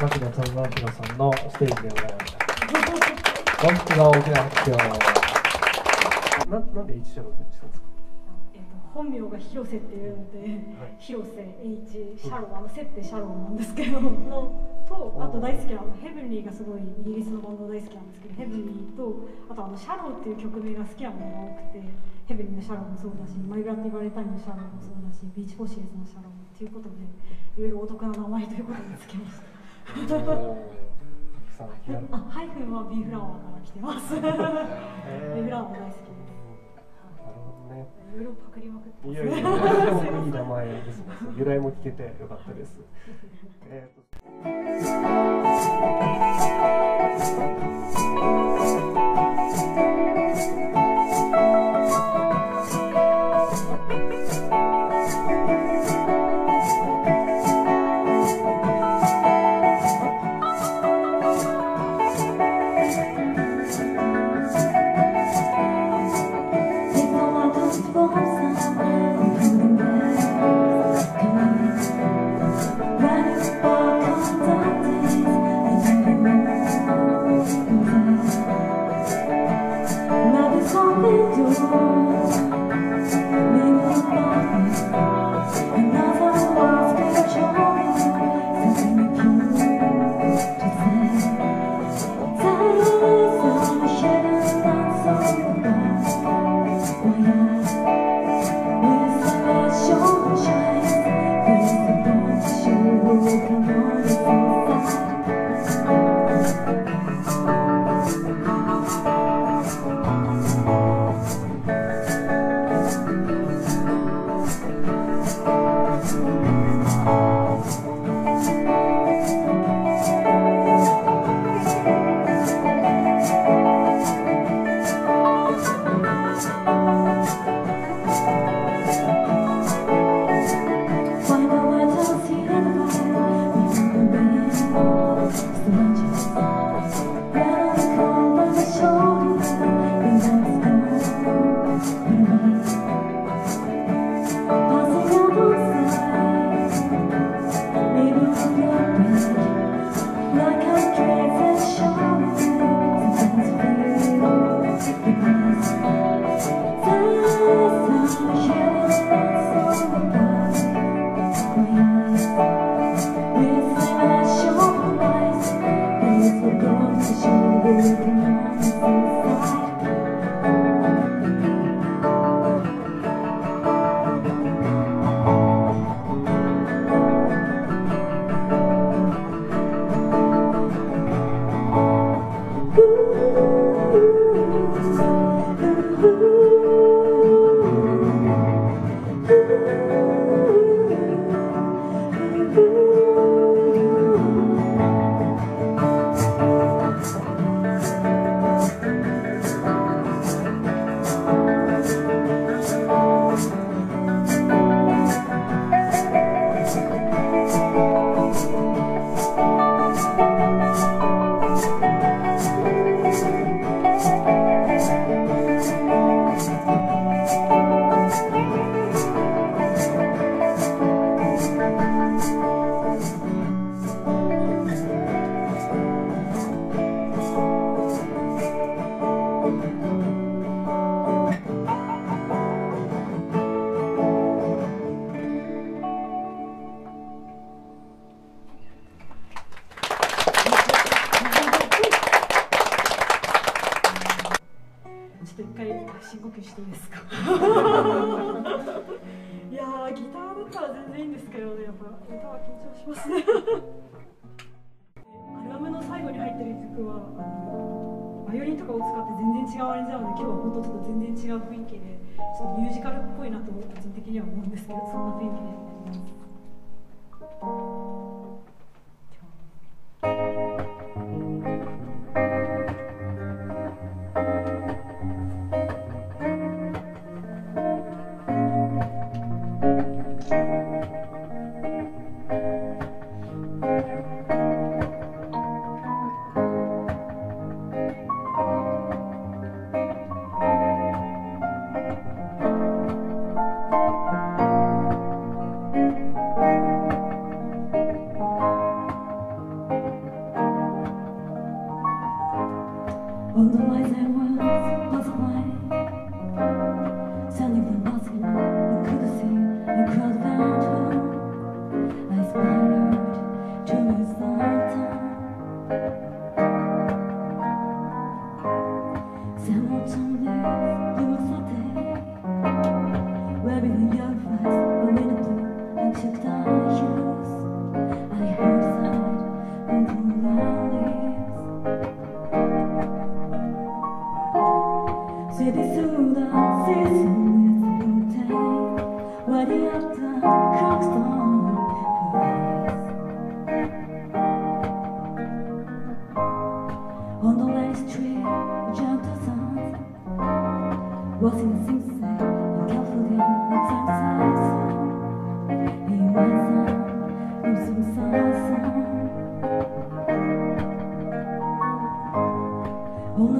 牧野富明さんのステージでございました。大きな大きな発表。なんで一郎選手したんですか？本名が広瀬っていうので、はい、広瀬Hシャロー、セッテシャローなんですけどあと大好きなヘブンリーがすごいイギリスのバンド大好きなんですけど、ヘブンリーとあとシャローっていう曲名が好きなものが多くて、ヘブンリーのシャローもそうだし、マイグランティバレタイムのシャローもそうだし、ビーチフォシエスのシャローっていうことで、いろいろお得な名前ということにつけました。ハイフンはビーフラワーから来てます。ビーフラワーも大好きです。いろいろパクりまくって。いやいや、いい名前ですね。由来も聞けてよかったです。On a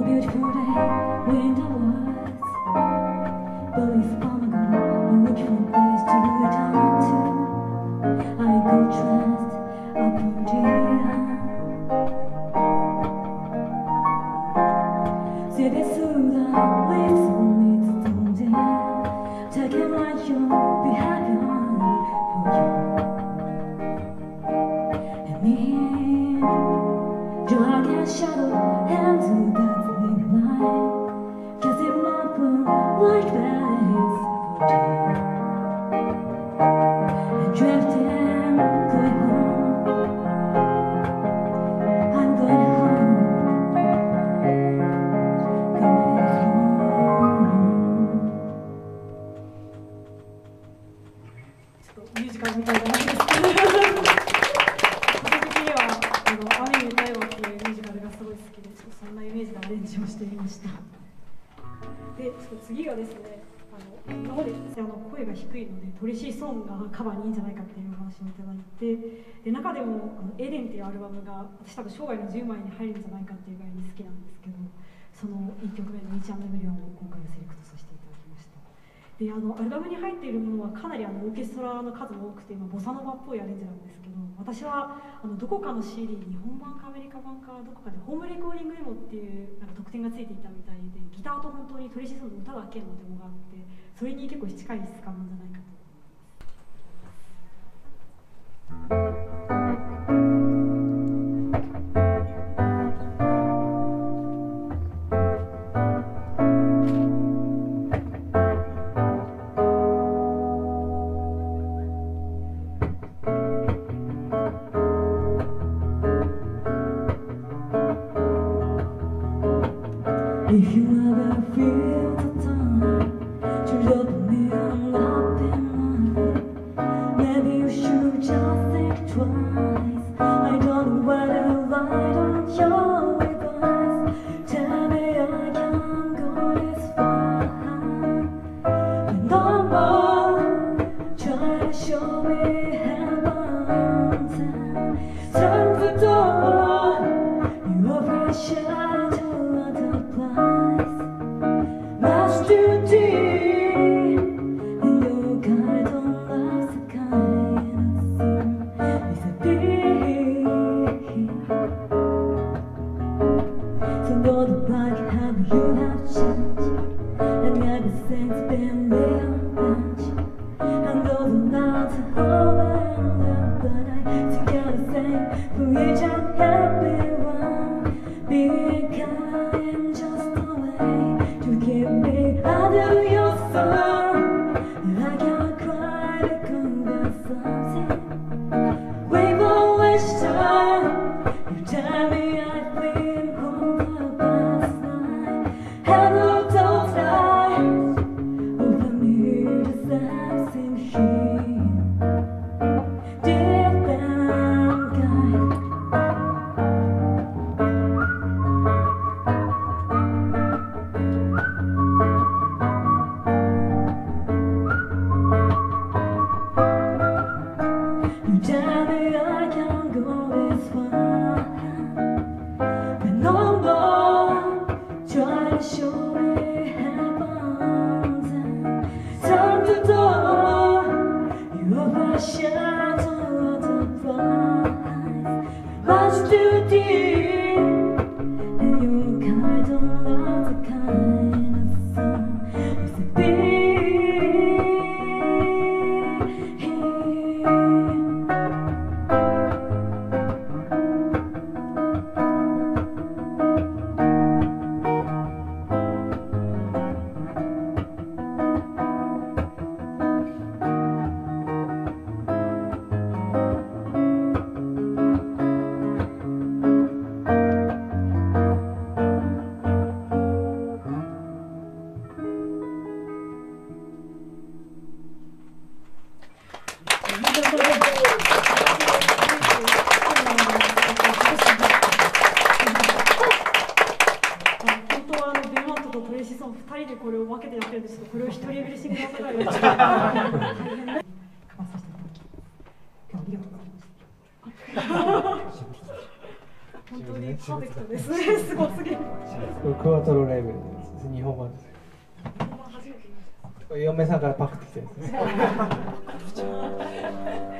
beautiful day, when the woods, but で中でも「エデン」っていうアルバムが私多分生涯の10枚に入るんじゃないかっていうぐらいに好きなんですけど、その1曲目の「Each&Everyone」を今回はセレクトさせていただきました。でアルバムに入っているものはかなりオーケストラの数も多くて、ボサノバっぽいアレンジなんですけど、私はどこかの CD 日本版かアメリカ版かどこかでホームレコーディングデモっていう特典がついていたみたいで、ギターと本当にトリシソンの歌だけのデモがあって、それに結構近い質感なんじゃないかと。If you ever feel the time to love me and not be mine, maybe you should just think twice. I don't know whether light on your eyes. Tell me I can go this far, but no more. Try to show me heaven. Turn the door. You are fresh.クワトロレーベルのやつです。日本版です。嫁さんからパクってきてるんです。